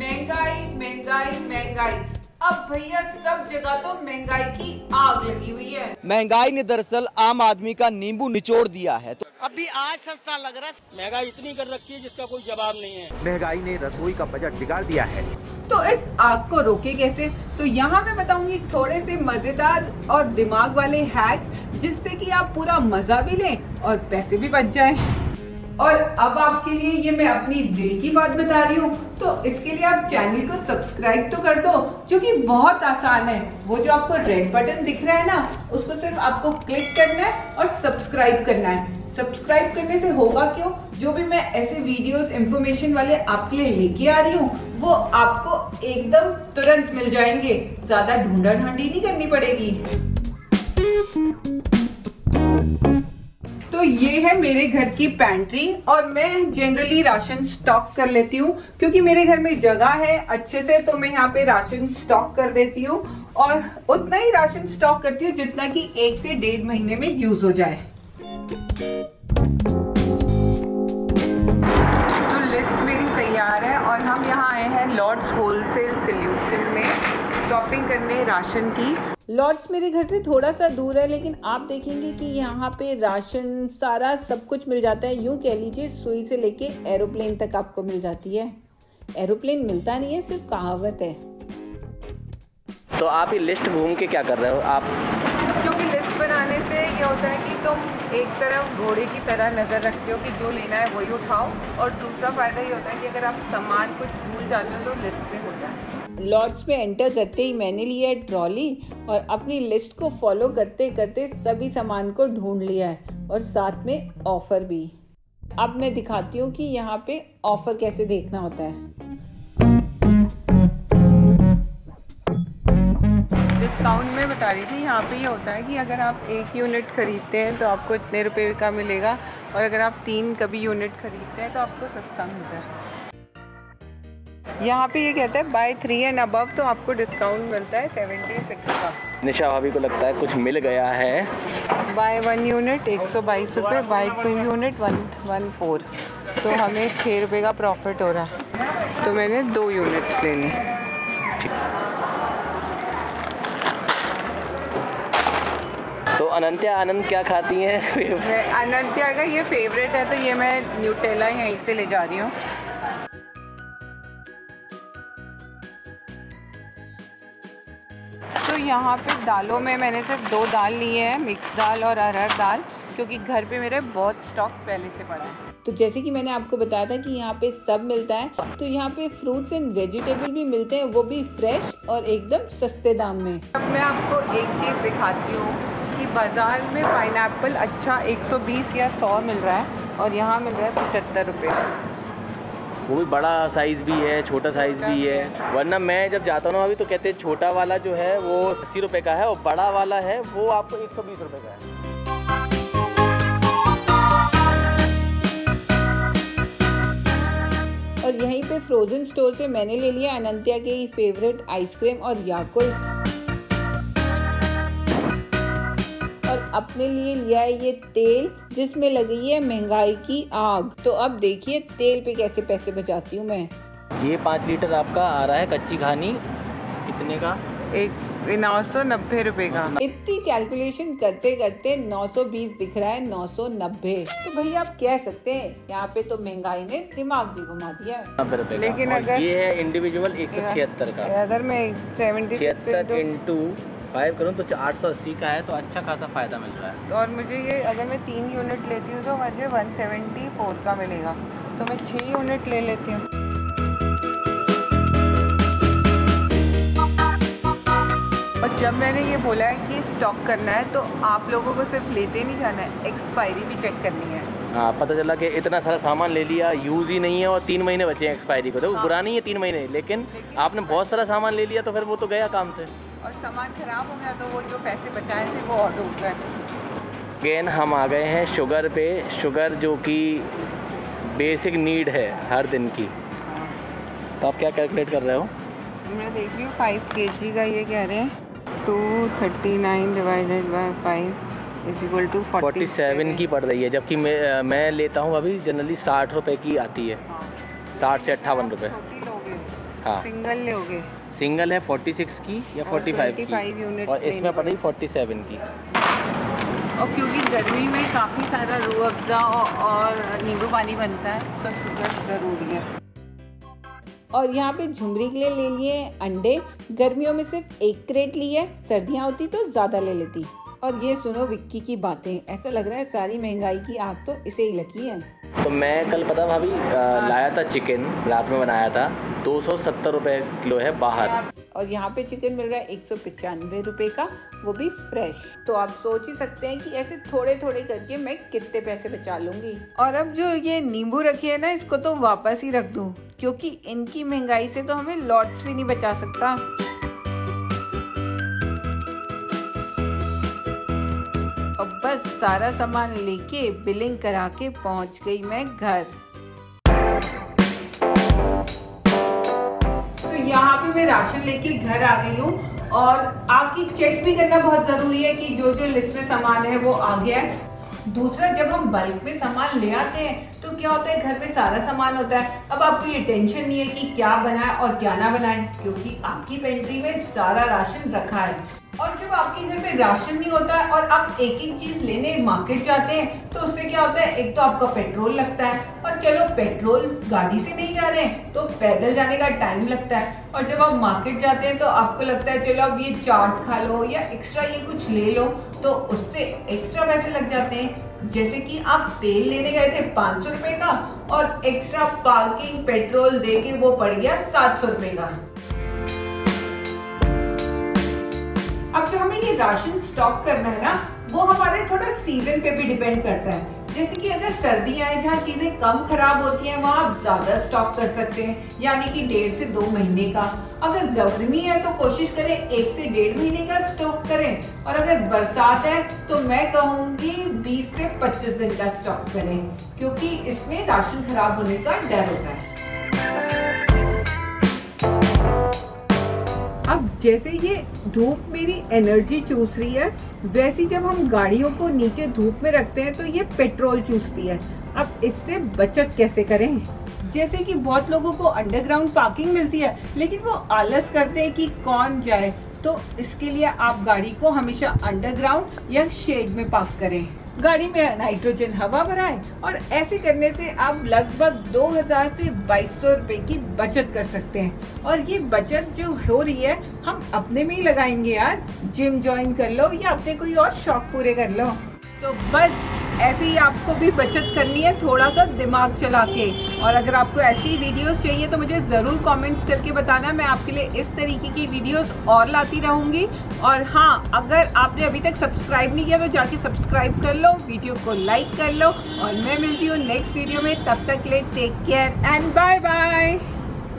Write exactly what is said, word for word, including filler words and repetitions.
महंगाई महंगाई महंगाई। अब भैया सब जगह तो महंगाई की आग लगी हुई है। महंगाई ने दरअसल आम आदमी का नींबू निचोड़ दिया है। तो अभी आज सस्ता लग रहा है। महंगाई इतनी कर रखी है जिसका कोई जवाब नहीं है। महंगाई ने रसोई का बजट बिगाड़ दिया है। तो इस आग को रोके कैसे, तो यहाँ मैं बताऊंगी थोड़े से मजेदार और दिमाग वाले हैक्स, जिससे कि आप पूरा मजा भी लें और पैसे भी बच जाएं। और अब आपके लिए ये मैं अपनी दिल की बात बता रही हूँ, तो इसके लिए आप चैनल को सब्सक्राइब तो कर दो, जो कि बहुत आसान है। वो जो आपको रेड बटन दिख रहा है ना, उसको सिर्फ आपको क्लिक करना है और सब्सक्राइब करना है। सब्सक्राइब करने से होगा क्यों, जो भी मैं ऐसे वीडियोस इंफॉर्मेशन वाले आपके लिए लेके आ रही हूँ वो आपको एकदम तुरंत मिल जाएंगे। ज्यादा ढूंढा ढांडी नहीं करनी पड़ेगी। तो ये है मेरे घर की पैंट्री, और मैं जनरली राशन स्टॉक कर लेती हूँ क्योंकि मेरे घर में जगह है अच्छे से, तो मैं यहाँ पे राशन स्टॉक कर देती हूँ और उतना ही राशन स्टॉक करती हूँ जितना कि एक से डेढ़ महीने में यूज हो जाए। तो लिस्ट मेरी तैयार है और हम यहाँ आए हैं लॉर्ड्स होलसेल सॉल्यूशन में शॉपिंग करने राशन की। लॉर्ड्स मेरे घर से थोड़ा सा दूर है, लेकिन आप देखेंगे कि यहाँ पे राशन सारा सब कुछ मिल जाता है। यूँ कह लीजिए सुई से लेके एरोप्लेन तक आपको मिल जाती है। एरोप्लेन मिलता नहीं है, सिर्फ कहावत है। तो आप ये लिस्ट घूम के क्या कर रहे हो आप? क्योंकि लिस्ट बनाने से ये होता है कि तुम एक तरफ घोड़े की तरह नज़र रखते हो कि जो लेना है वही उठाओ, और दूसरा फ़ायदा ये होता है कि अगर आप सामान कुछ भूल जाते हो तो लिस्ट पे होता है। लॉर्ड्स में एंटर करते ही मैंने लिया है ट्रॉली और अपनी लिस्ट को फॉलो करते करते सभी सामान को ढूंढ लिया है, और साथ में ऑफर भी। अब मैं दिखाती हूँ कि यहाँ पे ऑफर कैसे देखना होता है। डिस्काउंट में बता रही थी, यहाँ पे ये यह होता है कि अगर आप एक यूनिट खरीदते हैं तो आपको इतने रुपए का मिलेगा, और अगर आप तीन कभी यूनिट खरीदते हैं तो आपको सस्ता मिलता है। यहाँ पे ये कहता है बाय थ्री एंड अबव तो आपको डिस्काउंट मिलता है सेवेंटी सिक्स का। निशा भाभी को लगता है कुछ मिल गया है। बाय वन यूनिट एक सौ बाईस रुपये, buy two unit one one four, तो हमें छः रुपये का प्रॉफिट हो रहा है। तो मैंने दो यूनिट्स ले ली। तो अनंत्या आनंद क्या खाती हैं? अनंत्या का ये फेवरेट है, तो ये मैं न्यूटेला यहीं से ले जा रही हूँ। यहाँ पे दालों में मैंने सिर्फ दो दाल ली है, मिक्स दाल और अरहर दाल, क्योंकि घर पे मेरे बहुत स्टॉक पहले से पड़ा है। तो जैसे कि मैंने आपको बताया था कि यहाँ पे सब मिलता है, तो यहाँ पे फ्रूट्स एंड वेजिटेबल भी मिलते हैं, वो भी फ्रेश और एकदम सस्ते दाम में। अब मैं आपको एक चीज़ दिखाती हूँ कि बाज़ार में पाइनएप्पल अच्छा एक सौ बीस या सौ मिल रहा है, और यहाँ मिल रहा है पचहत्तर रुपये। वो भी बड़ा साइज़ भी है, छोटा साइज़ भी है, वरना मैं जब जाता हूँ अभी तो कहते हैं छोटा वाला जो है वो अस्सी रुपये का है और बड़ा वाला है वो आपको एक सौ बीस रुपये का है। और यहीं पे फ्रोजन स्टोर से मैंने ले लिया अनंत्या के फेवरेट आइसक्रीम और याकुल्ट, और अपने लिए लिया है ये तेल जिसमें लगी है महंगाई की आग। तो अब देखिए तेल पे कैसे पैसे बचाती हूँ मैं। ये पाँच लीटर आपका आ रहा है कच्ची घानी, कितने का? एक नौ सौ नब्बे रुपये का। इतनी कैलकुलेशन करते करते नौ सौ बीस दिख रहा है, नौ सौ नब्बे। तो भैया आप कह सकते हैं यहाँ पे तो महंगाई ने दिमाग भी घुमा दिया है। लेकिन अगर ये है इंडिविजुअल एक सौ छिहत्तर का, अगर मैं सेवेंटी छिहत्तर इंटू फाइव करूँ तो आठ सौ अस्सी का है, तो अच्छा खासा फ़ायदा मिल रहा है। और मुझे ये अगर मैं तीन यूनिट लेती हूँ तो मुझे एक सौ चौहत्तर का मिलेगा, तो मैं छः यूनिट ले लेती हूँ। और जब मैंने ये बोला है कि स्टॉक करना है, तो आप लोगों को सिर्फ लेते नहीं जाना है, एक्सपायरी भी चेक करनी है। हाँ, पता चला कि इतना सारा सामान ले लिया, यूज़ ही नहीं है, और तीन महीने बचे हैं एक्सपायरी को। तो हाँ। बुरा नहीं है तीन महीने, लेकिन, लेकिन आपने बहुत सारा सामान ले लिया तो फिर वो तो गया काम से, और सामान खराब हो गया, तो वो जो पैसे बचाए थे वो और डूब गए। अगेन हम आ गए हैं शुगर पे, शुगर जो कि बेसिक नीड है हर दिन की। तो आप क्या कैलकुलेट कर रहे हो? मैं देख रही हूँ फाइव के जी का, ये कह रहे हैं two thirty nine divided by five is equal to forty seven की पड़ रही है, जबकि मैं मैं लेता हूँ अभी जनरली साठ रुपये की आती है, साठ से अट्ठावन रुपये। हाँ सिंगल ले हो गए, सिंगल है छियालीस की या पैंतालीस की यूनिट और इसमें पड़ रही सैंतालीस की। और क्योंकि गर्मी में काफ़ी सारा रूह अफ़ज़ा और नींबू पानी बनता है तो शुगर ज़रूरी है। और यहाँ पे झुमरी के लिए ले लिए अंडे, गर्मियों में सिर्फ एक क्रेट ली है, सर्दियाँ होती तो ज़्यादा ले लेती। और ये सुनो विक्की की बातें, ऐसा लग रहा है सारी महंगाई की आग तो इसे ही लगी है। तो मैं कल पता भाभी लाया था चिकन, रात में बनाया था, दो सौ सत्तर रुपये किलो है बाहर और यहाँ पे चिकन मिल रहा है एक सौ पचानवे रुपये का, वो भी फ्रेश। तो आप सोच ही सकते हैं कि ऐसे थोड़े थोड़े करके मैं कितने पैसे बचा लूँगी। और अब जो ये नींबू रखी है ना, इसको तो वापस ही रख दूँ क्योंकि इनकी महंगाई से तो हमें लॉर्ड्स भी नहीं बचा सकता। अब बस सारा सामान लेके बिलिंग करा के पहुँच गई मैं घर। तो यहाँ पे मैं राशन लेके घर आ गई हूँ और आपकी चेक भी करना बहुत ज़रूरी है कि जो जो लिस्ट में सामान है वो आ गया है। दूसरा, जब हम बल्क में सामान ले आते हैं तो क्या होता है, घर पे सारा सामान होता है। अब आपको ये टेंशन नहीं है कि क्या बनाए और क्या ना बनाए क्योंकि आपकी पेंट्री में सारा राशन रखा है। और जब आपके घर पे राशन नहीं होता है और आप एक एक चीज लेने मार्केट जाते हैं तो उससे क्या होता है, एक तो आपका पेट्रोल लगता है और चलो पेट्रोल गाड़ी से नहीं जा रहे हैं तो पैदल जाने का टाइम लगता है। और जब आप मार्केट जाते हैं तो आपको लगता है चलो अब ये चाट खा लो या एक्स्ट्रा ये कुछ ले लो, तो उससे एक्स्ट्रा पैसे लग जाते हैं। जैसे कि आप तेल लेने गए थे पाँच सौ रुपये का और एक्स्ट्रा पार्किंग पेट्रोल दे के वो पड़ गया सात सौ रुपये का। अब जो हमें ये राशन स्टॉक करना है ना, वो हमारे थोड़ा सीजन पे भी डिपेंड करता है। जैसे कि अगर सर्दी आए जहाँ चीज़ें कम खराब होती हैं वहाँ आप ज़्यादा स्टॉक कर सकते हैं, यानी कि डेढ़ से दो महीने का। अगर गर्मी है तो कोशिश करें एक से डेढ़ महीने का स्टॉक करें। और अगर बरसात है तो मैं कहूँगी बीस से पच्चीस दिन का स्टॉक करें क्योंकि इसमें राशन खराब होने का डर होता है। अब जैसे ये धूप मेरी एनर्जी चूस रही है, वैसे जब हम गाड़ियों को नीचे धूप में रखते हैं तो ये पेट्रोल चूसती है। अब इससे बचत कैसे करें? जैसे कि बहुत लोगों को अंडरग्राउंड पार्किंग मिलती है लेकिन वो आलस करते हैं कि कौन जाए, तो इसके लिए आप गाड़ी को हमेशा अंडरग्राउंड या शेड में पार्क करें, गाड़ी में नाइट्रोजन हवा भराएं। और ऐसे करने से आप लगभग दो हज़ार से बाईस सौ रुपए की बचत कर सकते हैं। और ये बचत जो हो रही है हम अपने में ही लगाएंगे यार, जिम ज्वाइन कर लो या अपने कोई और शौक पूरे कर लो। तो बस ऐसे ही आपको भी बचत करनी है, थोड़ा सा दिमाग चला के। और अगर आपको ऐसी वीडियोस चाहिए तो मुझे ज़रूर कमेंट्स करके बताना, मैं आपके लिए इस तरीके की वीडियोस और लाती रहूँगी। और हाँ, अगर आपने अभी तक सब्सक्राइब नहीं किया तो जाके सब्सक्राइब कर लो, वीडियो को लाइक कर लो और मैं मिलती हूँ नेक्स्ट वीडियो में। तब तक के लिए take care and bye bye.